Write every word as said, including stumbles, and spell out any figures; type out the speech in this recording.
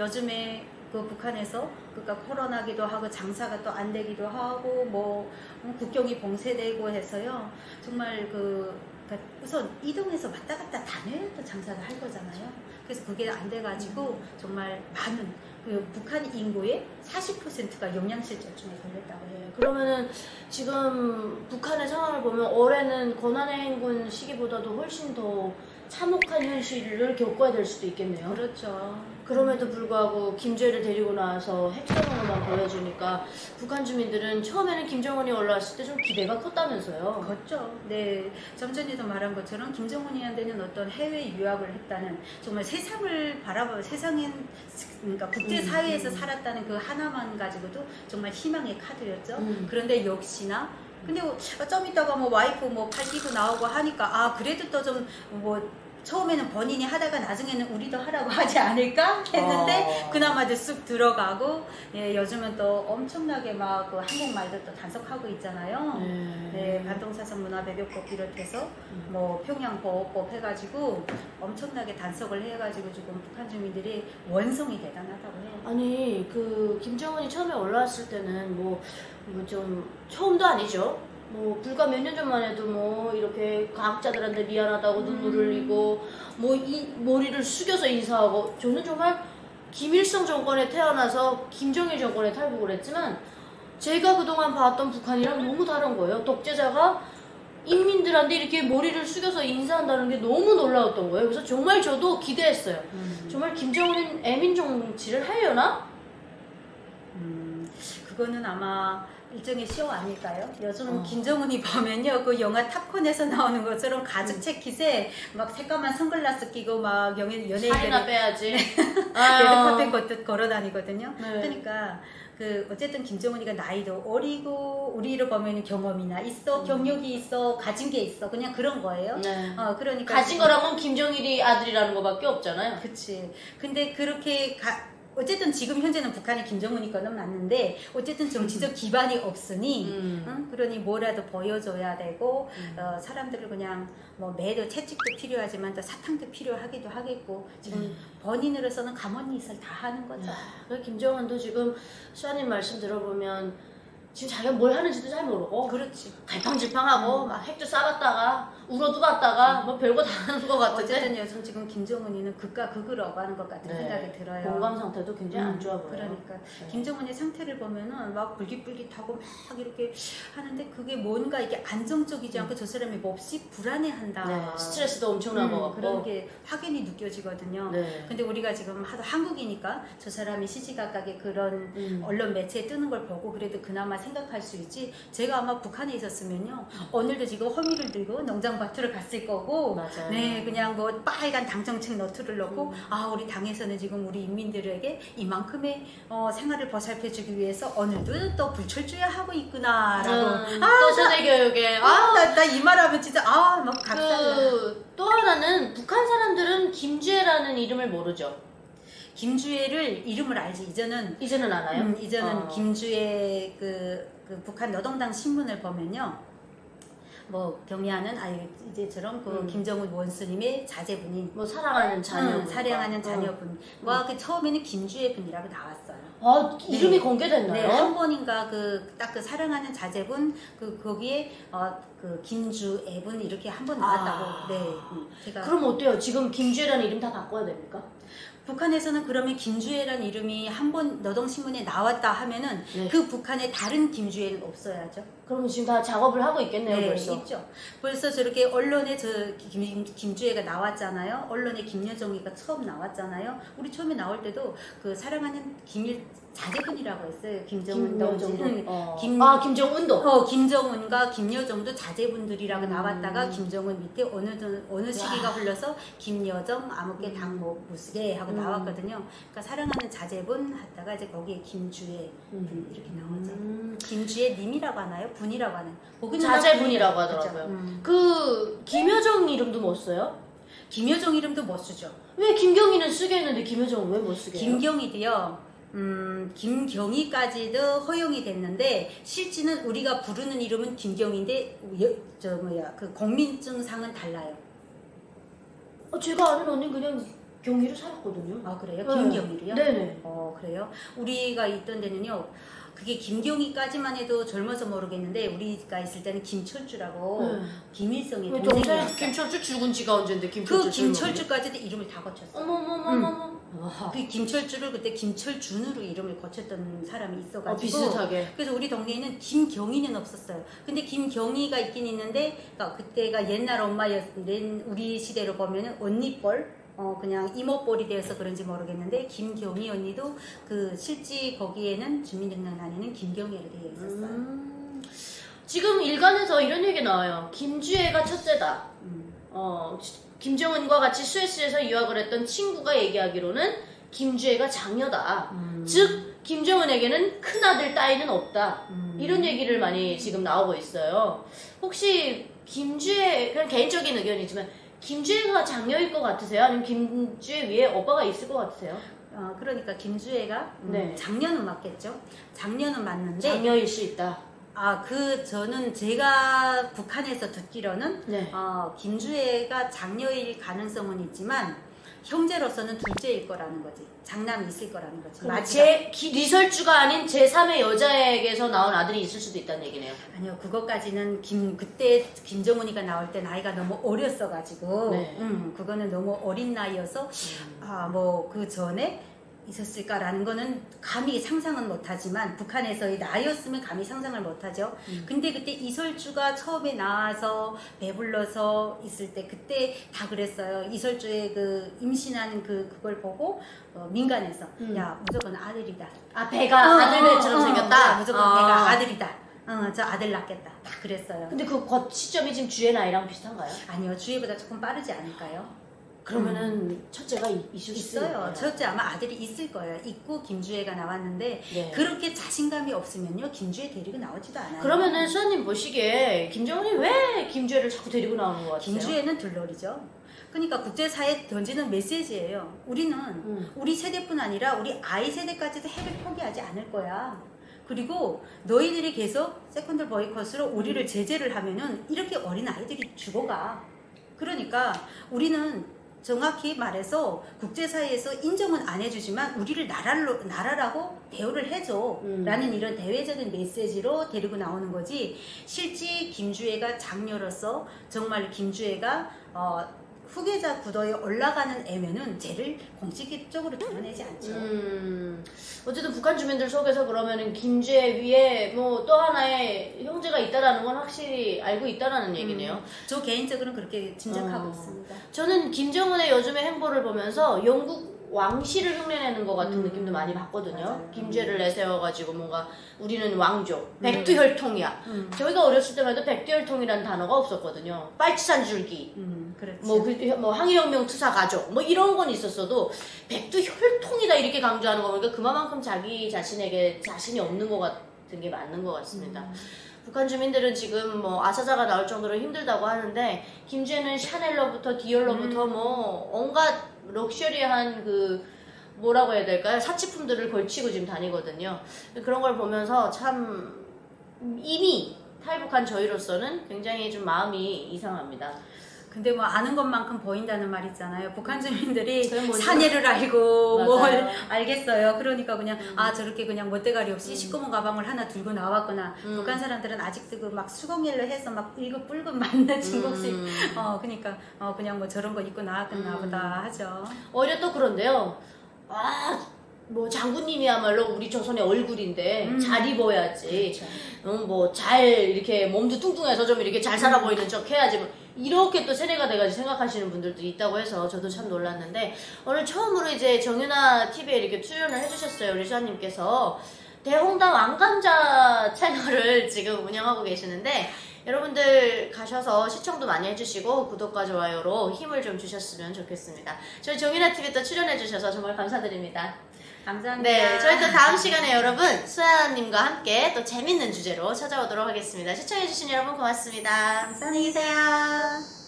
요즘에 그 북한에서 그러니까 코로나기도 하고 장사가 또 안 되기도 하고 뭐 국경이 봉쇄되고 해서요. 정말 그 그러니까 우선 이동해서 왔다 갔다 다녀야 또 장사를 할 거잖아요. 그래서 그게 안 돼가지고 정말 많은 그 북한 인구의 사십 퍼센트가 영양실조증에 걸렸다고 해요. 그러면은 지금 북한의 상황을 보면 올해는 고난의 행군 시기보다도 훨씬 더 참혹한 현실을 겪어야 될 수도 있겠네요. 그렇죠. 그럼에도 불구하고 김주애를 데리고 나와서 핵성으로만 보여주니까 북한 주민들은 처음에는 김정은이 올라왔을 때 좀 기대가 컸다면서요. 그렇죠. 네, 좀 전에도 말한 것처럼 김정은이한테는 어떤 해외 유학을 했다는 정말 세상을 바라봐 세상인 그러니까 국제사회에서 살았다는 그 하나만 가지고도 정말 희망의 카드였죠. 음. 그런데 역시나 근데 좀 있다가 뭐 와이프 뭐 팔기고 나오고 하니까 아 그래도 또 좀 뭐 처음에는 본인이 하다가 나중에는 우리도 하라고 하지 않을까 했는데 어... 그나마도 쑥 들어가고 예, 요즘은 또 엄청나게 막 그 한국말도 또 단속하고 있잖아요. 음... 네, 반동사상문화배격법 비롯해서 음... 뭐 평양보호법 해가지고 엄청나게 단속을 해가지고 지금 북한 주민들이 원성이 대단하다고 해요. 아니 그 김정은이 처음에 올라왔을 때는 뭐 뭐 좀 처음도 아니죠. 뭐 불과 몇 년 전만 해도 뭐 이렇게 과학자들한테 미안하다고 눈물 흘리고 뭐 이 머리를 숙여서 인사하고 저는 정말 김일성 정권에 태어나서 김정일 정권에 탈북을 했지만 제가 그동안 봤던 북한이랑 너무 다른 거예요. 독재자가 인민들한테 이렇게 머리를 숙여서 인사한다는 게 너무 놀라웠던 거예요. 그래서 정말 저도 기대했어요. 음. 정말 김정은 애민 정치를 하려나? 음, 그거는 아마 일종의 쇼 아닐까요? 요즘 어. 김정은이 보면요, 그 영화 탑콘에서 나오는 것처럼 가죽 재킷에 막 새까만 선글라스 끼고 막 연예인들 살이나 빼야지 레드카펫 걷듯 걸어다니거든요. 네. 그러니까 그 어쨌든 김정은이가 나이도 어리고 우리를 보면 경험이나 있어, 음. 경력이 있어, 가진 게 있어, 그냥 그런 거예요. 네. 어, 그러니까 가진 거라면 김정일이 아들이라는 거밖에 없잖아요. 그치. 근데 그렇게 가 어쨌든 지금 현재는 북한이 김정은이 거는 맞는데 어쨌든 정치적 기반이 없으니 음. 응? 그러니 뭐라도 보여줘야 되고 음. 어, 사람들을 그냥 뭐 매도 채찍도 필요하지만 또 사탕도 필요하기도 하겠고 지금 음. 본인으로서는 가만히 있을 다 하는 거죠. 음. 김정은도 지금 수아님 말씀 들어보면 지금 자기가 뭘 하는지도 잘 모르고 그렇지 갈팡질팡하고 음. 막 핵도 쏴봤다가 울어도 봤다가 음. 뭐 별거 다 하는 것 같은데 어쨌든 요즘 지금 김정은이는 극과 극을 어가는 것 같은 네. 생각이 들어요. 건강 상태도 굉장히 음. 안 좋아 보여요. 그러니까 네. 김정은의 상태를 보면은 막 불깃불깃하고 막 이렇게 하는데 그게 뭔가 이게 안정적이지 않고 음. 저 사람이 몹시 불안해한다. 네. 스트레스도 엄청난 음. 것 같고 그런 게 확연히 느껴지거든요. 네. 근데 우리가 지금 하도 한국이니까 저 사람이 시시각각의 그런 음. 언론 매체에 뜨는 걸 보고 그래도 그나마 생각할 수 있지 제가 아마 북한에 있었으면요 오늘도 지금 허미를 들고 농장밭으로 갔을 거고 맞아요. 네 그냥 뭐 빨간 당정책 너트를 넣고 음. 아 우리 당에서는 지금 우리 인민들에게 이만큼의 어, 생활을 보살펴주기 위해서 오늘도 또 불철주야 하고 있구나 라고 음, 아, 또 세대교육에 아, 나, 나 이 말하면 진짜 아 막 그, 또 하나는 북한 사람들은 김주애라는 이름을 모르죠. 김주애를 이름을 알지 이제는 이제는 알아요. 음, 이제는 어. 김주애 그, 그 북한 노동당 신문을 보면요. 뭐 경애하는 아이 이제처럼 그 음. 김정은 원수님의 자제분인 뭐 사랑하는 자녀 사랑하는 음, 자녀분과 음. 그 처음에는 김주애 분이라고 나왔어요. 아 이름이 네. 공개됐나요? 네, 한 번인가 그 딱 그 사랑하는 자제분 그 거기에 어 그 김주애 분 이렇게 한 번 나왔다고. 아. 네. 제가 그럼 어때요? 지금 김주애라는 이름 다 바꿔야 됩니까? 북한에서는 그러면 김주애라는 이름이 한 번 노동신문에 나왔다 하면은 네. 그 북한에 다른 김주애는 없어야죠. 그럼 지금 다 작업을 하고 있겠네요. 네, 벌써. 있죠. 벌써 저렇게 언론에 저 김, 김주애가 나왔잖아요. 언론에 김여정이가 처음 나왔잖아요. 우리 처음에 나올 때도 그 사랑하는 김일 자제분이라고 했어요. 김정은도. 김, 어. 김, 아, 김정은도. 어, 김정은과 김여정도 자제분들이라고 음. 나왔다가 김정은 밑에 어느, 어느 시기가 와. 흘러서 김여정 아무개 당목 무스개 하고 음. 나왔거든요. 그러니까 사랑하는 자제분 하다가 이제 거기에 김주애 분 이렇게 나오죠. 음. 김주애 님이라고 하나요? 분이라고 하는. 자제분이라고 분이, 하더라고요. 음. 그 김여정 이름도 못 써요? 김여정 이름도 못 쓰죠. 왜 김경희는 쓰게 했는데 김여정은 왜 못 쓰게 해요? 김경희도요. 음, 김경희까지도 허용이 됐는데 실제는 우리가 부르는 이름은 김경희인데 저 뭐야 그 공민증상은 달라요. 어, 제가 아는 언니 그냥 경위로 살았거든요. 아, 그래요? 김경희로요? 네. 네네. 어, 그래요? 우리가 있던 데는요, 그게 김경희까지만 해도 젊어서 모르겠는데, 우리가 있을 때는 김철주라고, 음. 김일성이 동생이었어요. 김철주 죽은 지가 언젠데, 김철주. 그 김철주까지도 이름을 다 거쳤어요. 어머머머머머. 음. 그 김철주를 그때 김철준으로 이름을 거쳤던 사람이 있어가지고. 어, 비슷하게. 그래서 우리 동네에는 김경희는 없었어요. 근데 김경희가 있긴 있는데, 그러니까 그때가 옛날 엄마였는데, 우리 시대로 보면은 언니뻘. 어 그냥 이모뻘이 되어서 그런지 모르겠는데 김경희 언니도 그 실제 거기에는 주민등록란에는 김경희로 되어 있었어요. 음, 지금 일간에서 이런 얘기 나와요. 김주애가 첫째다. 음. 어 김정은과 같이 스위스에서 유학을 했던 친구가 얘기하기로는 김주애가 장녀다. 음. 즉 김정은에게는 큰아들 따위는 없다. 음. 이런 얘기를 많이 지금 나오고 있어요. 혹시 김주애, 그냥 개인적인 의견이지만 김주애가 장녀일 것 같으세요? 아니면 김주애 위에 오빠가 있을 것 같으세요? 어, 그러니까 김주애가 음, 네. 장녀는 맞겠죠? 장녀는 맞는데 장녀일 수 있다. 아, 그 저는 제가 북한에서 듣기로는 네. 어, 김주애가 장녀일 가능성은 있지만 형제로서는 둘째일 거라는 거지. 장남이 있을 거라는 거지. 마치 리설주가 아닌 제삼의 여자에게서 나온 아들이 있을 수도 있다는 얘기네요. 아니요, 그것까지는 김 그때 김정은이가 나올 때 나이가 너무 어렸어가지고, 네. 음, 그거는 너무 어린 나이여서 음. 아, 뭐 그 전에 있었을까라는 거는 감히 상상은 못하지만 북한에서의 나였으면 감히 상상을 못하죠. 음. 근데 그때 이설주가 처음에 나와서 배불러서 있을 때 그때 다 그랬어요. 이설주의 그 임신한 그 그걸 보고 어, 민간에서 음. 야 무조건 아들이다. 아 배가 어, 아들배처럼 어, 생겼다. 어, 무조건 어. 내가 아들이다. 어, 저 아들 낳겠다. 다 그랬어요. 근데 그 시점이 지금 주애 나이랑 비슷한가요? 아니요, 주애보다 조금 빠르지 않을까요? 그러면은 음. 첫째가 있을 수 있어요. 첫째 아마 아들이 있을 거예요. 있고 김주애가 나왔는데 네. 그렇게 자신감이 없으면요 김주애 데리고 나오지도 않아요. 그러면은 수아님 보시기에 김정은이 왜 김주애를 자꾸 데리고 나오는 것 같아요? 김주애는 들러리죠. 그러니까 국제사회에 던지는 메시지예요. 우리는 음. 우리 세대뿐 아니라 우리 아이 세대까지도 핵을 포기하지 않을 거야. 그리고 너희들이 계속 세컨드 보이콧으로 우리를 제재를 하면은 이렇게 어린 아이들이 죽어가. 그러니까 우리는 정확히 말해서 국제사회에서 인정은 안 해주지만 우리를 나라로, 나라라고 대우를 해줘 음. 라는 이런 대외적인 메시지로 데리고 나오는 거지 실제 김주애가 장녀로서 정말 김주애가 어, 후계자 구도에 올라가는 애면은 쟤를 공식적으로 드러내지 않죠. 음, 어쨌든 북한 주민들 속에서 그러면은 김주애 위에 뭐 또 하나의 형제가 있다라는 건 확실히 알고 있다라는 얘기네요. 음, 저 개인적으로는 그렇게 짐작하고 어, 있습니다. 저는 김정은의 요즘의 행보를 보면서 영국 왕실을 흉내내는 것 같은 음, 느낌도 많이 봤거든요. 맞아요. 김주애를 내세워가지고 뭔가 우리는 왕족, 백두혈통이야. 음. 저희가 어렸을 때만 해도 백두혈통이라는 단어가 없었거든요. 빨치산 줄기. 음. 뭐, 그, 뭐 항일혁명 투사 가족 뭐 이런 건 있었어도 백두혈통이다 이렇게 강조하는 거 보니까 그만큼 자기 자신에게 자신이 없는 것 같은 게 맞는 것 같습니다. 음. 북한 주민들은 지금 뭐 아사자가 나올 정도로 힘들다고 하는데 김주애는 샤넬로부터 디올로부터 음. 뭐 온갖 럭셔리한 그 뭐라고 해야 될까요? 사치품들을 걸치고 지금 다니거든요. 그런 걸 보면서 참 이미 탈북한 저희로서는 굉장히 좀 마음이 이상합니다. 근데 뭐 아는 것만큼 보인다는 말 있잖아요. 북한 주민들이 사내를 알고 맞아요. 뭘 알겠어요. 그러니까 그냥 음. 아 저렇게 그냥 멋대가리 없이 음. 시꺼먼 가방을 하나 들고 나왔구나. 음. 북한 사람들은 아직도 그 막 수공예로 해서 막 일급 불급 맞는 중국식 음. 어 그러니까 어 그냥 뭐 저런 거 입고 나왔구나 음. 보다 하죠. 오히려 또 그런데요. 아 뭐 장군님이야말로 우리 조선의 얼굴인데 음. 잘 입어야지. 그렇죠. 음, 뭐 잘 이렇게 몸도 뚱뚱해서 좀 이렇게 잘 살아 보이는 척 해야지. 뭐. 이렇게 또 세뇌가 돼가지고 생각하시는 분들도 있다고 해서 저도 참 놀랐는데 오늘 처음으로 이제 정윤아 티비에 이렇게 출연을 해주셨어요. 우리 수아님께서 대홍당 왕감자 채널을 지금 운영하고 계시는데 여러분들 가셔서 시청도 많이 해주시고 구독과 좋아요로 힘을 좀 주셨으면 좋겠습니다. 저희 정윤아 티비 또 출연해주셔서 정말 감사드립니다. 감사합니다. 네, 저희 또 다음 시간에 여러분 수아님과 함께 또 재밌는 주제로 찾아오도록 하겠습니다. 시청해주신 여러분 고맙습니다. 안녕히 계세요.